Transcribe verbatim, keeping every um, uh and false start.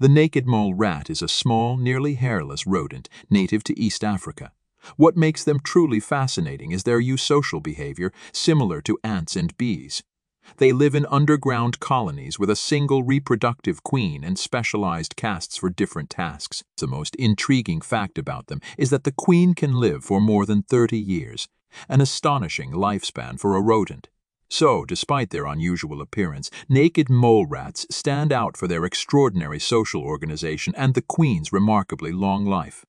The naked mole rat is a small, nearly hairless rodent native to East Africa. What makes them truly fascinating is their eusocial behavior, similar to ants and bees. They live in underground colonies with a single reproductive queen and specialized castes for different tasks. The most intriguing fact about them is that the queen can live for more than thirty years, an astonishing lifespan for a rodent. So, despite their unusual appearance, naked mole rats stand out for their extraordinary social organization and the queen's remarkably long life.